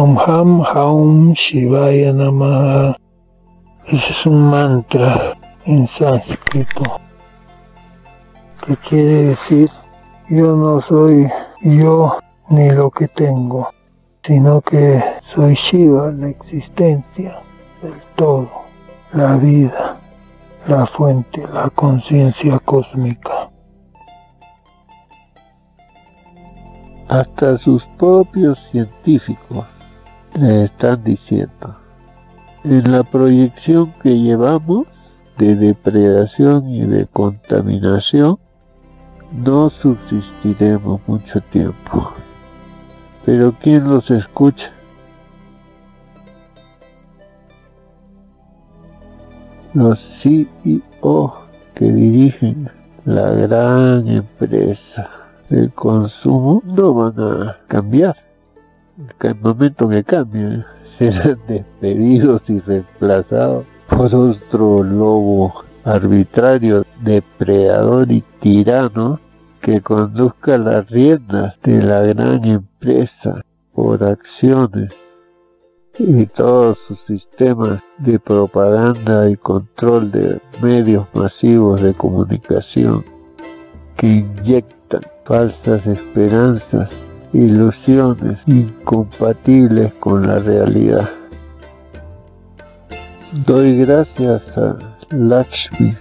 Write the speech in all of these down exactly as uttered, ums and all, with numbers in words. Om Ham Haum Shivaya Namaha. Ese es un mantra en sánscrito que quiere decir: yo no soy yo ni lo que tengo, sino que soy Shiva, la existencia, el todo, la vida, la fuente, la conciencia cósmica. Hasta sus propios científicos les están diciendo: en la proyección que llevamos de depredación y de contaminación, no subsistiremos mucho tiempo. Pero ¿quién los escucha? Los C E O que dirigen la gran empresa del consumo no van a cambiar. El momento que cambien, serán despedidos y reemplazados por otro lobo arbitrario, depredador y tirano que conduzca las riendas de la gran empresa por acciones y todos sus sistemas de propaganda y control de medios masivos de comunicación que inyectan falsas esperanzas, ilusiones incompatibles con la realidad. Doy gracias a Lakshmi,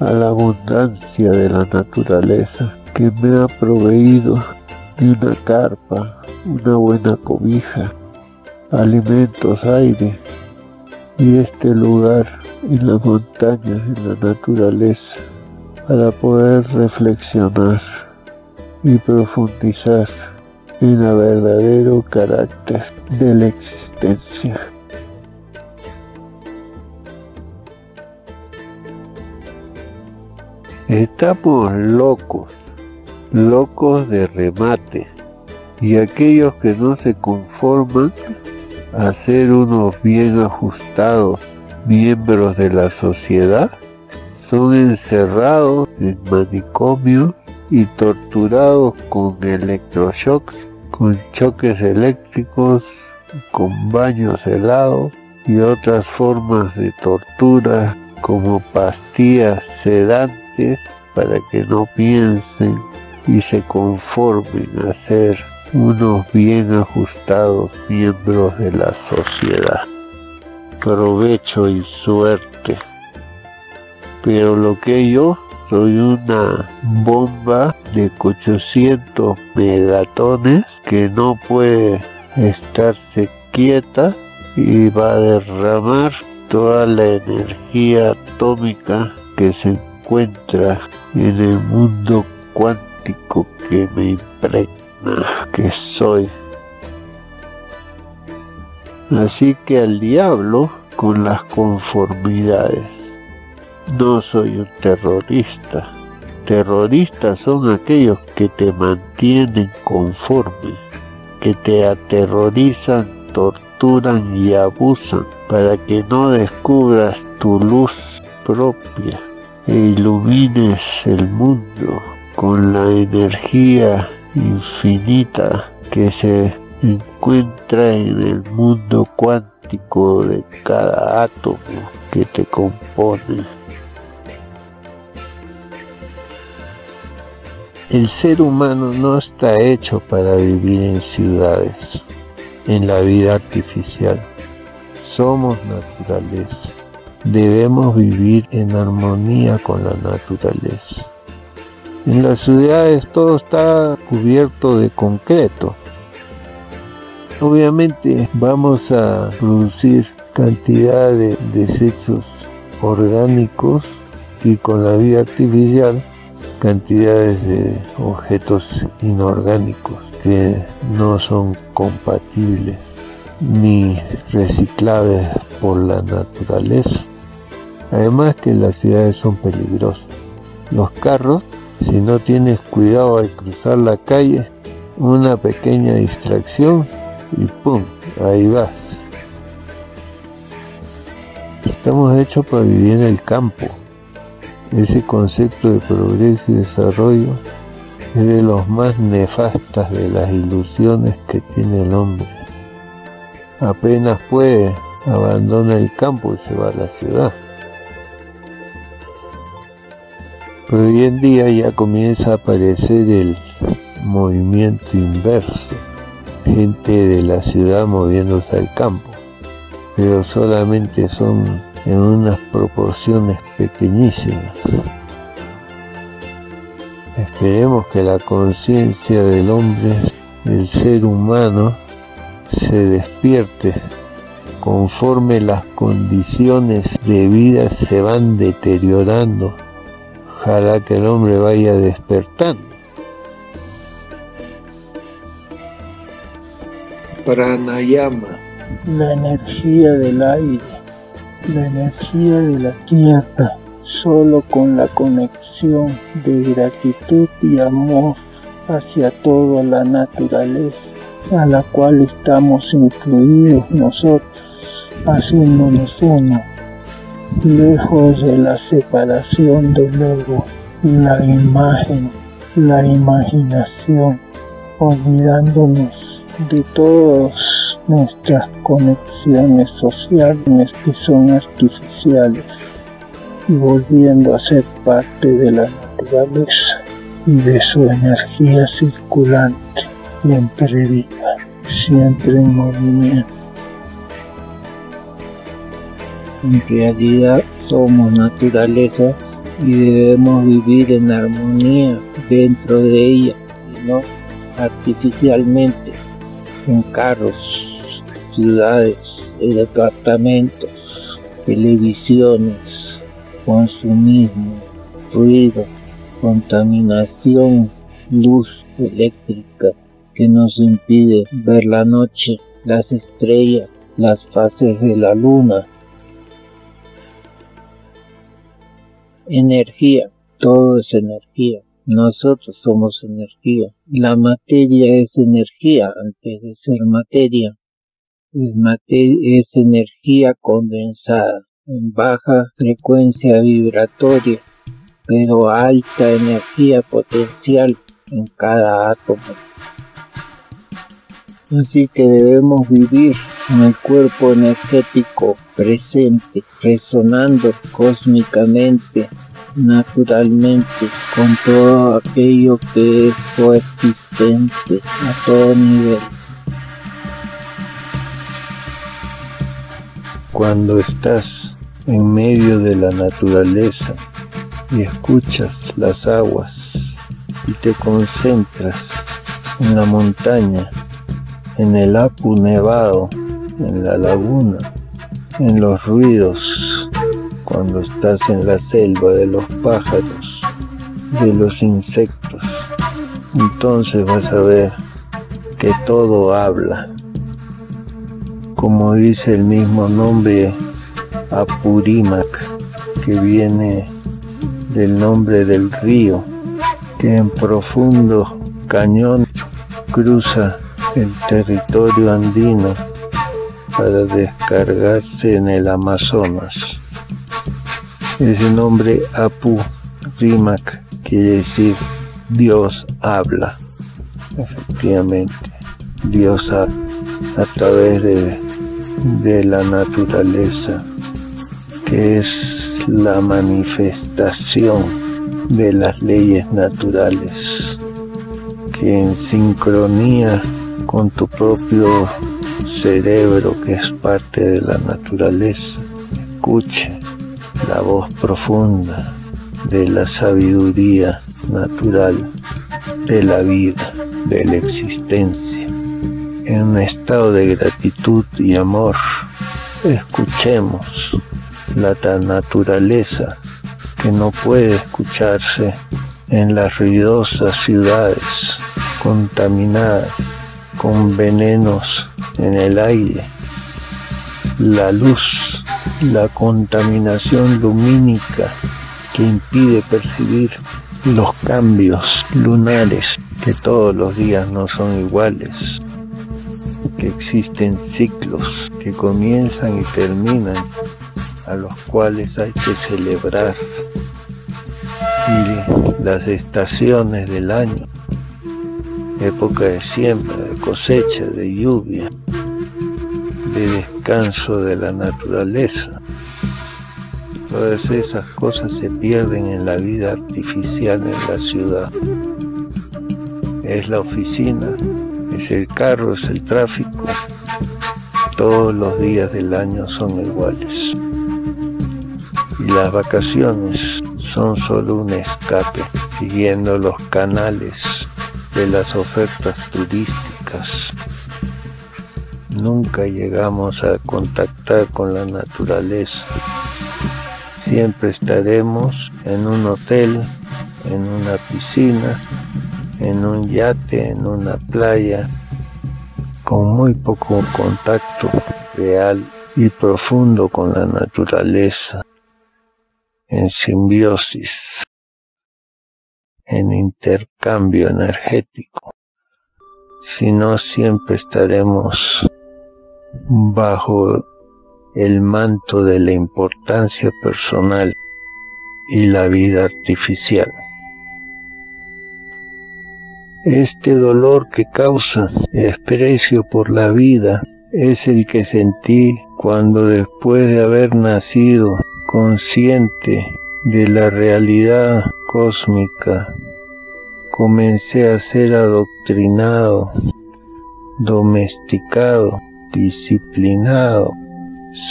a la abundancia de la naturaleza, que me ha proveído de una carpa, una buena cobija, alimentos, aire, y este lugar en las montañas, en la naturaleza, para poder reflexionar y profundizar en el verdadero carácter de la existencia. Estamos locos, locos de remate, y aquellos que no se conforman a ser unos bien ajustados miembros de la sociedad son encerrados en manicomios y torturados con electroshocks, con choques eléctricos, con baños helados y otras formas de tortura como pastillas sedantes para que no piensen y se conformen a ser unos bien ajustados miembros de la sociedad. Provecho y suerte. Pero lo que yo soy una bomba de ochocientos megatones que no puede estarse quieta y va a derramar toda la energía atómica que se encuentra en el mundo cuántico que me impregna, que soy. Así que al diablo con las conformidades. No soy un terrorista. Terroristas son aquellos que te mantienen conforme, que te aterrorizan, torturan y abusan para que no descubras tu luz propia e ilumines el mundo con la energía infinita que se encuentra en el mundo cuántico de cada átomo que te compone. El ser humano no está hecho para vivir en ciudades, en la vida artificial. Somos naturaleza. Debemos vivir en armonía con la naturaleza. En las ciudades todo está cubierto de concreto. Obviamente vamos a producir cantidad de desechos orgánicos y con la vida artificial cantidades de objetos inorgánicos que no son compatibles ni reciclables por la naturaleza. Además que las ciudades son peligrosas. Los carros, si no tienes cuidado al cruzar la calle, una pequeña distracción y ¡pum! Ahí vas. Estamos hechos para vivir en el campo. Ese concepto de progreso y desarrollo es de los más nefastas de las ilusiones que tiene el hombre. Apenas puede, abandona el campo y se va a la ciudad. Pero hoy en día ya comienza a aparecer el movimiento inverso, gente de la ciudad moviéndose al campo, pero solamente son en unas proporciones pequeñísimas. Esperemos que la conciencia del hombre, del ser humano, se despierte conforme las condiciones de vida se van deteriorando. Ojalá que el hombre vaya despertando. Pranayama. La energía del aire, la energía de la tierra, solo con la conexión de gratitud y amor hacia toda la naturaleza, a la cual estamos incluidos nosotros, haciéndonos uno, lejos de la separación del ego, la imagen, la imaginación, olvidándonos de todas nuestras conexiones sociales que son artificiales y volviendo a ser parte de la naturaleza y de su energía circulante, siempre viva, siempre en movimiento. En realidad somos naturaleza y debemos vivir en armonía dentro de ella y no artificialmente, en carros, ciudades, departamentos, televisiones, consumismo, ruido, contaminación, luz eléctrica que nos impide ver la noche, las estrellas, las fases de la luna. Energía, todo es energía. Nosotros somos energía. La materia es energía antes de ser materia. Es, materia, es energía condensada en baja frecuencia vibratoria, pero alta energía potencial en cada átomo. Así que debemos vivir en el cuerpo energético presente, resonando cósmicamente, naturalmente, con todo aquello que es coexistente a todo nivel. Cuando estás en medio de la naturaleza y escuchas las aguas y te concentras en la montaña, en el Apu nevado, en la laguna, en los ruidos, cuando estás en la selva de los pájaros, de los insectos, entonces vas a ver que todo habla. Como dice el mismo nombre Apurímac, que viene del nombre del río, que en profundo cañón cruza el territorio andino para descargarse en el Amazonas. Ese nombre Apurímac quiere decir Dios habla. Efectivamente, Dios habla a través de, de la naturaleza, que es la manifestación de las leyes naturales, que en sincronía con tu propio cerebro, que es parte de la naturaleza, escuche la voz profunda de la sabiduría natural, de la vida, de la existencia. En un estado de gratitud y amor, escuchemos la tan naturaleza que no puede escucharse en las ruidosas ciudades contaminadas con venenos en el aire, la luz, la contaminación lumínica que impide percibir los cambios lunares, que todos los días no son iguales, que existen ciclos que comienzan y terminan, a los cuales hay que celebrar, y las estaciones del año, época de siembra, de cosecha, de lluvia, de descanso de la naturaleza. Todas esas cosas se pierden en la vida artificial en la ciudad. Es la oficina, es el carro, es el tráfico. Todos los días del año son iguales. Y las vacaciones son solo un escape, siguiendo los canales de las ofertas turísticas. Nunca llegamos a contactar con la naturaleza. Siempre estaremos en un hotel, en una piscina, en un yate, en una playa, con muy poco contacto real y profundo con la naturaleza, en simbiosis, en intercambio energético, sino siempre estaremos bajo el manto de la importancia personal y la vida artificial. Este dolor que causa desprecio por la vida es el que sentí cuando, después de haber nacido consciente de la realidad cósmica, comencé a ser adoctrinado, domesticado, disciplinado,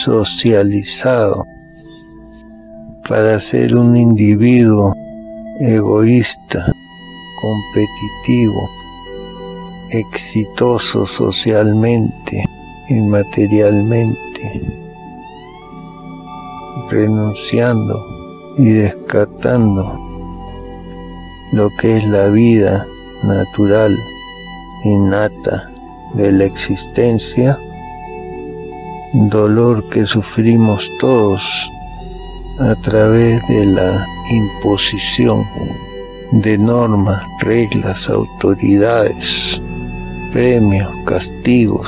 socializado, para ser un individuo egoísta, competitivo, exitoso socialmente y materialmente, renunciando y descartando lo que es la vida natural, innata de la existencia, dolor que sufrimos todos a través de la imposición de normas, reglas, autoridades, premios, castigos,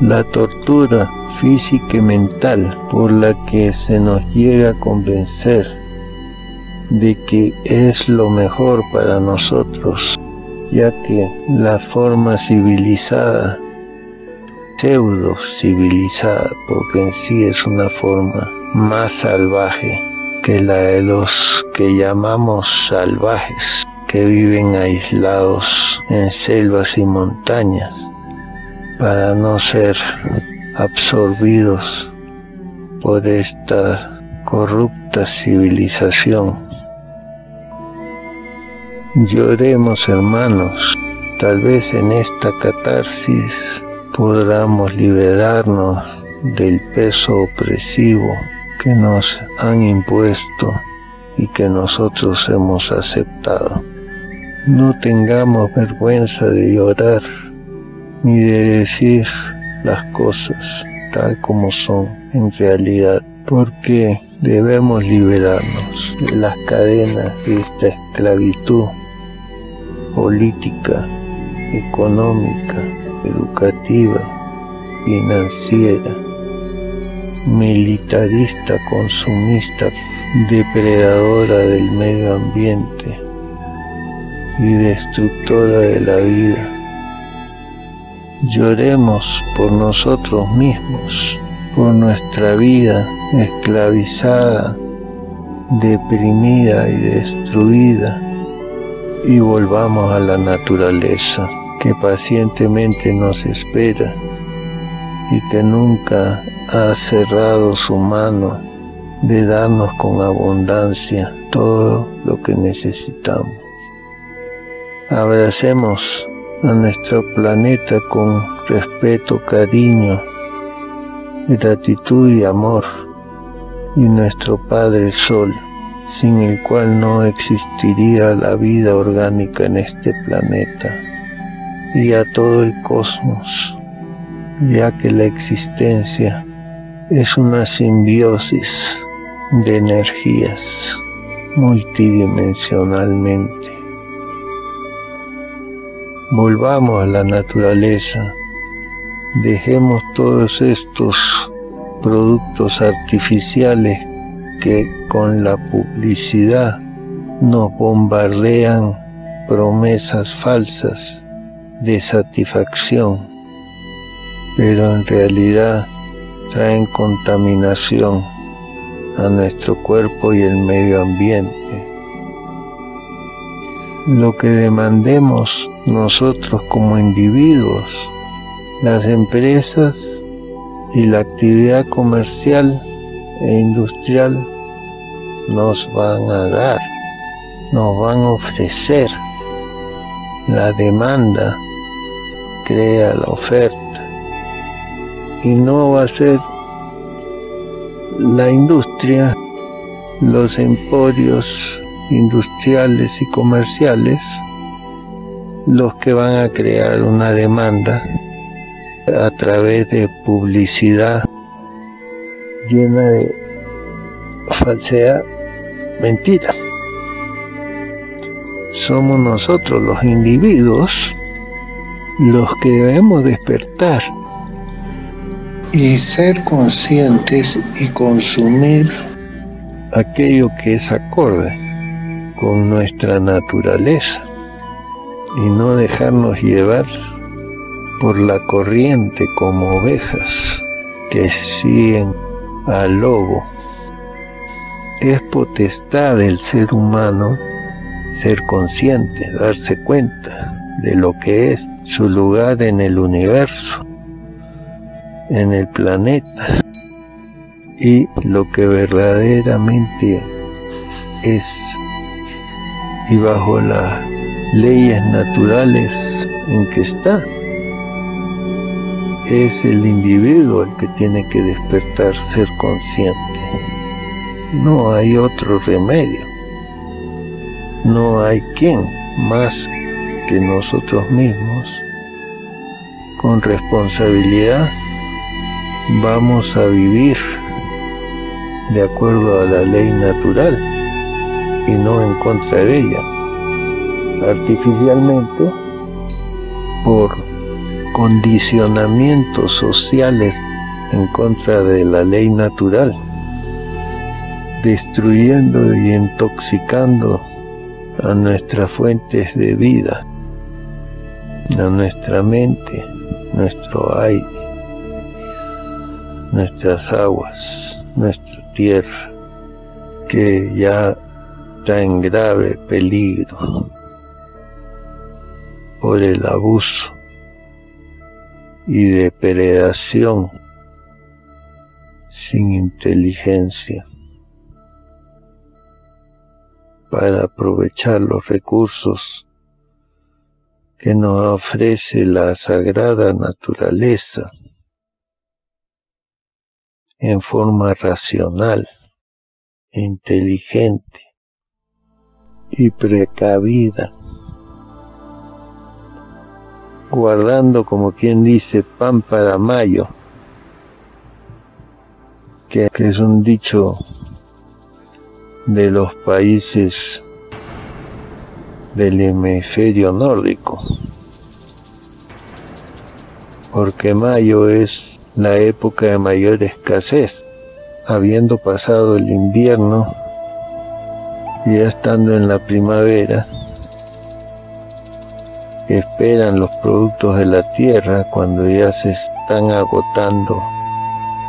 la tortura física y mental por la que se nos llega a convencer de que es lo mejor para nosotros, ya que la forma civilizada, pseudo civilizada, porque en sí es una forma más salvaje que la de los que llamamos salvajes, que viven aislados en selvas y montañas para no ser absorbidos por esta corrupta civilización. Lloremos, hermanos, tal vez en esta catarsis podamos liberarnos del peso opresivo que nos han impuesto y que nosotros hemos aceptado. No tengamos vergüenza de llorar, ni de decir las cosas tal como son en realidad, porque debemos liberarnos de las cadenas de esta esclavitud política, económica, educativa, financiera, militarista, consumista, depredadora del medio ambiente y destructora de la vida. Lloremos por nosotros mismos, por nuestra vida esclavizada, deprimida y destruida, y volvamos a la naturaleza que pacientemente nos espera y que nunca ha cerrado su mano de darnos con abundancia todo lo que necesitamos. Abracemos a nuestro planeta con respeto, cariño, gratitud y amor, y nuestro Padre Sol, sin el cual no existiría la vida orgánica en este planeta, y a todo el cosmos, ya que la existencia es una simbiosis de energías multidimensionalmente. Volvamos a la naturaleza, dejemos todos estos productos artificiales que con la publicidad nos bombardean promesas falsas de satisfacción, pero en realidad traen contaminación a nuestro cuerpo y el medio ambiente. Lo que demandemos nosotros como individuos, las empresas y la actividad comercial e industrial nos van a dar, nos van a ofrecer. La demanda crea la oferta, y no va a ser la industria, los emporios industriales y comerciales los que van a crear una demanda a través de publicidad llena de falsedad, mentira. Somos nosotros los individuos los que debemos despertar y ser conscientes y consumir aquello que es acorde con nuestra naturaleza, y no dejarnos llevar por la corriente como ovejas que siguen al lobo. Es potestad del ser humano ser consciente, darse cuenta de lo que es su lugar en el universo, en el planeta, y lo que verdaderamente es. Y bajo las leyes naturales en que está, es el individuo el que tiene que despertar, ser consciente. No hay otro remedio, no hay quien más que nosotros mismos. Con responsabilidad vamos a vivir de acuerdo a la ley natural y no en contra de ella, artificialmente, por condicionamientos sociales en contra de la ley natural, destruyendo y intoxicando a nuestras fuentes de vida, a nuestra mente, nuestro aire, nuestras aguas, nuestra tierra, que ya está en grave peligro por el abuso y depredación sin inteligencia para aprovechar los recursos que nos ofrece la sagrada naturaleza en forma racional, inteligente y precavida, guardando, como quien dice, pan para mayo, que es un dicho de los países del hemisferio nórdico, porque mayo es la época de mayor escasez, habiendo pasado el invierno y ya estando en la primavera. Esperan los productos de la tierra cuando ya se están agotando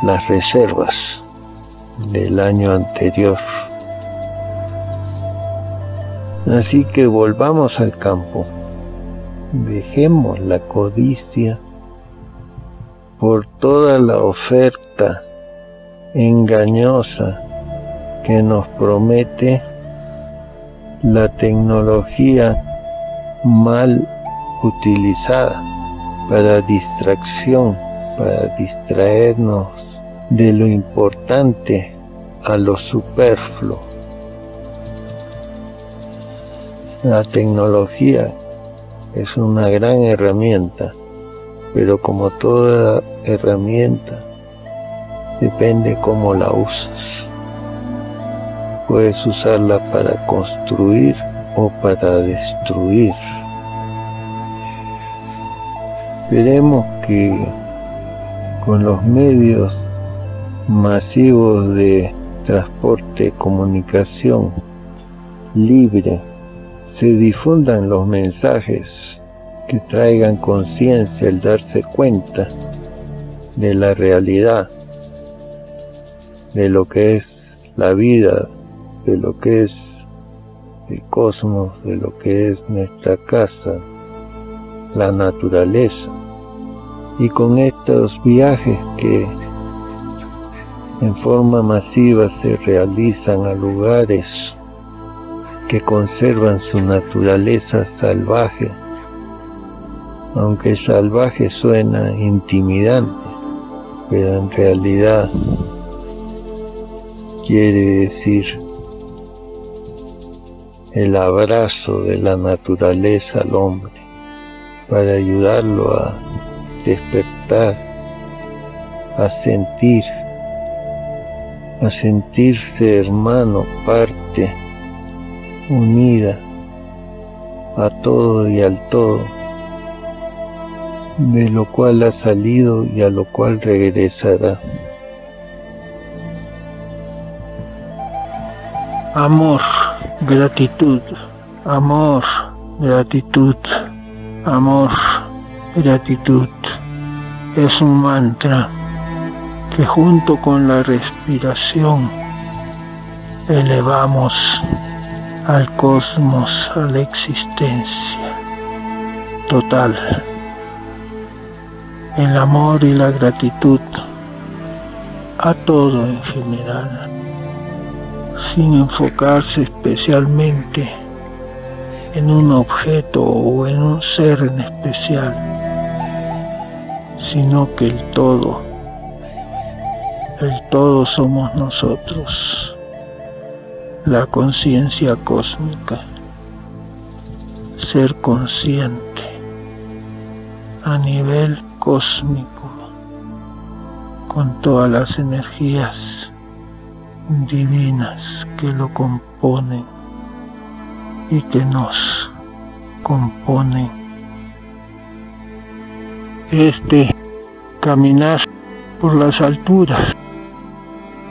las reservas del año anterior. Así que volvamos al campo, dejemos la codicia por toda la oferta engañosa que nos promete la tecnología mal utilizada para distracción, para distraernos de lo importante a lo superfluo. La tecnología es una gran herramienta, pero como toda herramienta, depende cómo la usas. Puedes usarla para construir o para destruir. Esperemos que con los medios masivos de transporte, comunicación libre, se difundan los mensajes que traigan conciencia, el darse cuenta de la realidad, de lo que es la vida, de lo que es el cosmos, de lo que es nuestra casa, la naturaleza. Y con estos viajes que en forma masiva se realizan a lugares que conservan su naturaleza salvaje, aunque salvaje suena intimidante, pero en realidad quiere decir el abrazo de la naturaleza al hombre para ayudarlo a despertar, a sentir, a sentirse hermano, parte, unida a todo y al todo, de lo cual ha salido y a lo cual regresará. Amor, gratitud, amor, gratitud, amor, gratitud. Es un mantra que junto con la respiración elevamos al cosmos, a la existencia total. El amor y la gratitud a todo en general, sin enfocarse especialmente en un objeto o en un ser en especial, sino que el todo, el todo somos nosotros, la conciencia cósmica, ser consciente a nivel cósmico, con todas las energías divinas que lo componen y que nos componen. Este caminar por las alturas,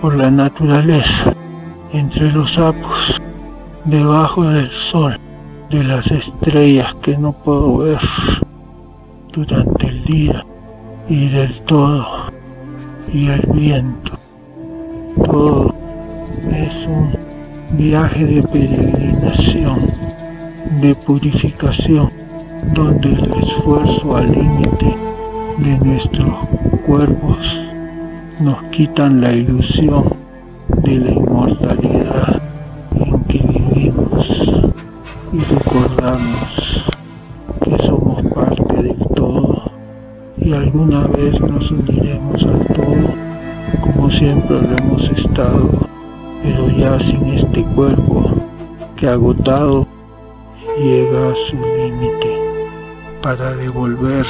por la naturaleza, entre los sapos, debajo del sol, de las estrellas que no puedo ver durante el día, y del todo, y el viento, todo es un viaje de peregrinación, de purificación, donde el esfuerzo al límite de nuestros cuerpos nos quitan la ilusión de la inmortalidad en que vivimos, y recordarnos que somos parte del todo, y alguna vez nos uniremos al todo, como siempre lo hemos estado, pero ya sin este cuerpo que agotado llega a su límite, para devolver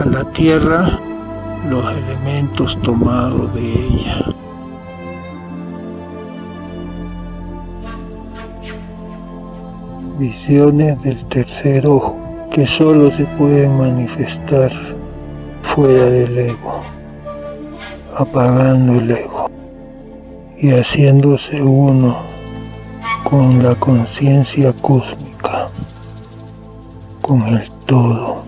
a la tierra los elementos tomados de ella. Visiones del tercer ojo que solo se pueden manifestar fuera del ego, apagando el ego y haciéndose uno con la conciencia cósmica, con el todo,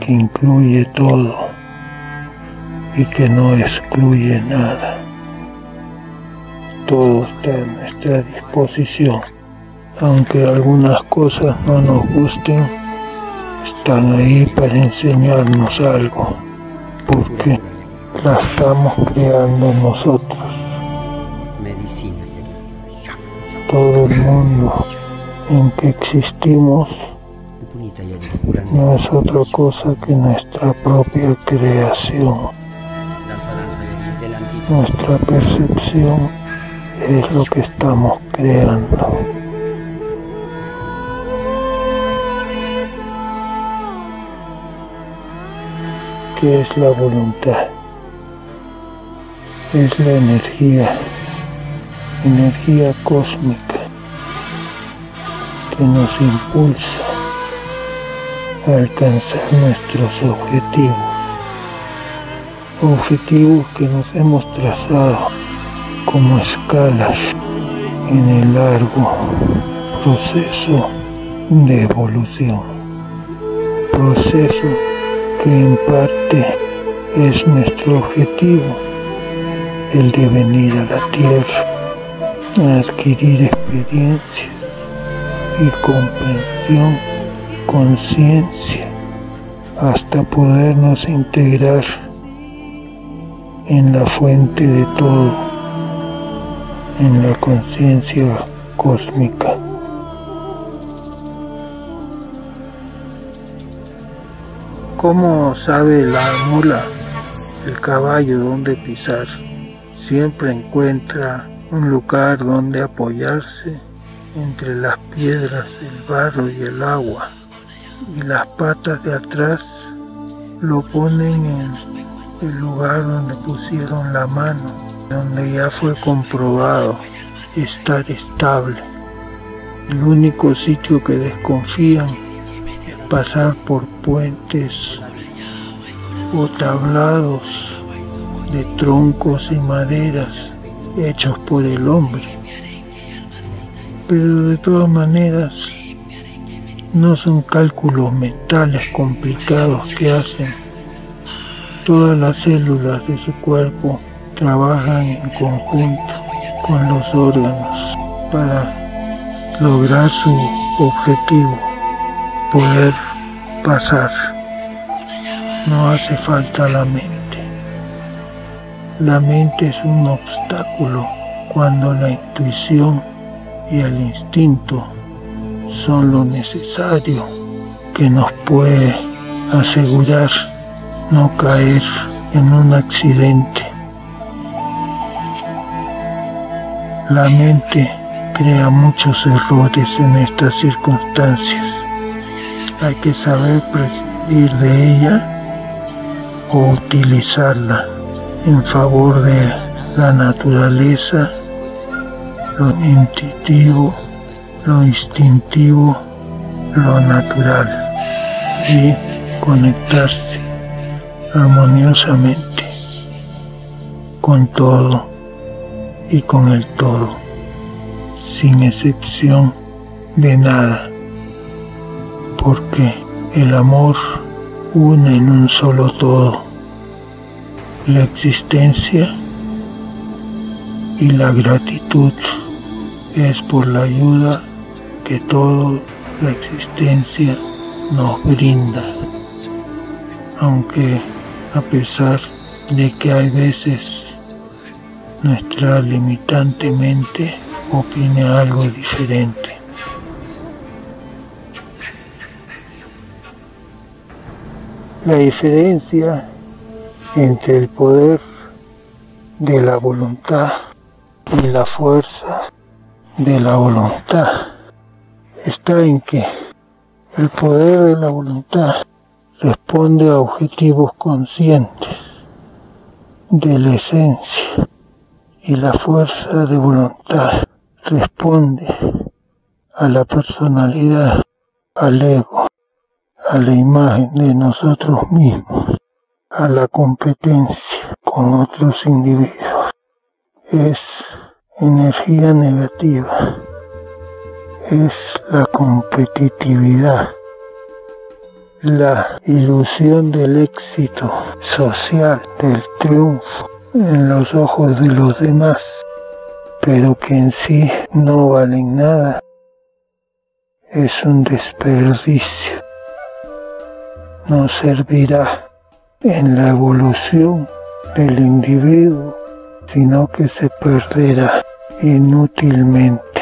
que incluye todo y que no excluye nada. Todo está a nuestra disposición, aunque algunas cosas no nos gusten, están ahí para enseñarnos algo, porque la estamos creando nosotros. Medicina. Todo el mundo en que existimos no es otra cosa que nuestra propia creación. Nuestra percepción es lo que estamos creando. ¿Qué es la voluntad? Es la energía, energía cósmica que nos impulsa a alcanzar nuestros objetivos, objetivos que nos hemos trazado como escalas en el largo proceso de evolución, proceso que en parte es nuestro objetivo, el de venir a la tierra a adquirir experiencia y comprensión, conciencia, hasta podernos integrar en la fuente de todo, en la conciencia cósmica. ¿Cómo sabe la mula, el caballo, dónde pisar? Siempre encuentra un lugar donde apoyarse entre las piedras, el barro y el agua, y las patas de atrás lo ponen en el lugar donde pusieron la mano, donde ya fue comprobado estar estable. El único sitio que desconfían es pasar por puentes o tablados de troncos y maderas hechos por el hombre. Pero de todas maneras, no son cálculos mentales complicados que hacen. Todas las células de su cuerpo trabajan en conjunto con los órganos para lograr su objetivo, poder pasar. No hace falta la mente. La mente es un obstáculo cuando la intuición y el instinto son lo necesario que nos puede asegurar no caer en un accidente. La mente crea muchos errores en estas circunstancias. Hay que saber prescindir de ella o utilizarla en favor de la naturaleza, lo intuitivo, lo instintivo, lo natural, y conectarse armoniosamente con todo y con el todo, sin excepción de nada, porque el amor une en un solo todo la existencia, y la gratitud es por la ayuda que toda la existencia nos brinda, aunque a pesar de que hay veces nuestra limitante mente opine algo diferente. La diferencia entre el poder de la voluntad y la fuerza de la voluntad está en que el poder de la voluntad responde a objetivos conscientes de la esencia, y la fuerza de voluntad responde a la personalidad, al ego, a la imagen de nosotros mismos, a la competencia con otros individuos. Es energía negativa, es la competitividad, la ilusión del éxito social, del triunfo en los ojos de los demás, pero que en sí no valen nada. Es un desperdicio. No servirá en la evolución del individuo, sino que se perderá inútilmente.